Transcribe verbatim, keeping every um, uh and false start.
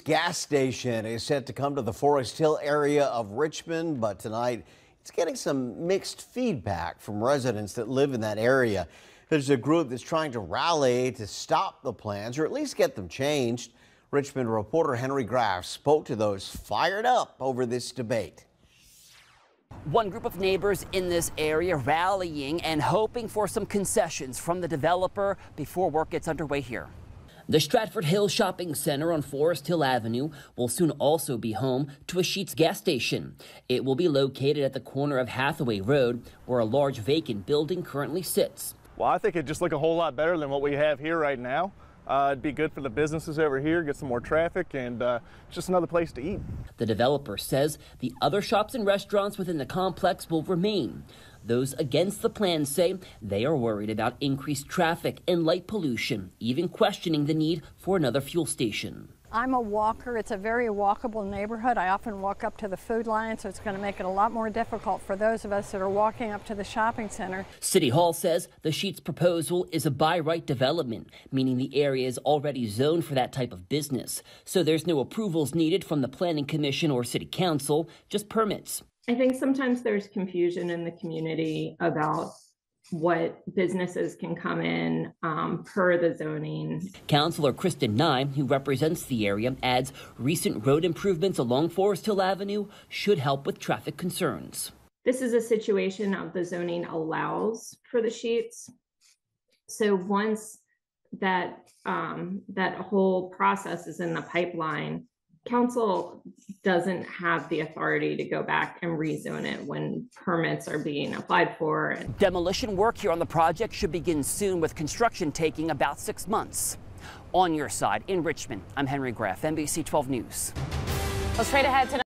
Gas station is set to come to the Forest Hill area of Richmond, but tonight it's getting some mixed feedback from residents that live in that area. There's a group that's trying to rally to stop the plans or at least get them changed. Richmond reporter Henry Graff spoke to those fired up over this debate. One group of neighbors in this area rallying and hoping for some concessions from the developer before work gets underway here. The Stratford Hills Shopping Center on Forest Hill Avenue will soon also be home to a Sheetz gas station. It will be located at the corner of Hathaway Road, where a large vacant building currently sits. Well, I think it'd just look a whole lot better than what we have here right now. Uh, it'd be good for the businesses over here, get some more traffic, and uh, just another place to eat. The developer says the other shops and restaurants within the complex will remain. Those against the plan say they are worried about increased traffic and light pollution, even questioning the need for another fuel station. I'm a walker. It's a very walkable neighborhood. I often walk up to the food line, so it's going to make it a lot more difficult for those of us that are walking up to the shopping center. City Hall says the Sheetz proposal is a by right development, meaning the area is already zoned for that type of business. So there's no approvals needed from the Planning Commission or City Council, just permits. I think sometimes there's confusion in the community about what businesses can come in um, per the zoning. Councilor Kristen Nye, who represents the area, adds recent road improvements along Forest Hill Avenue should help with traffic concerns. This is a situation of the zoning allows for the Sheetz. So once that, um, that whole process is in the pipeline, council doesn't have the authority to go back and rezone it when permits are being applied for. Demolition work here on the project should begin soon, with construction taking about six months. On your side in Richmond, I'm Henry Graff, N B C twelve News. Well, straight ahead tonight.